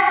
That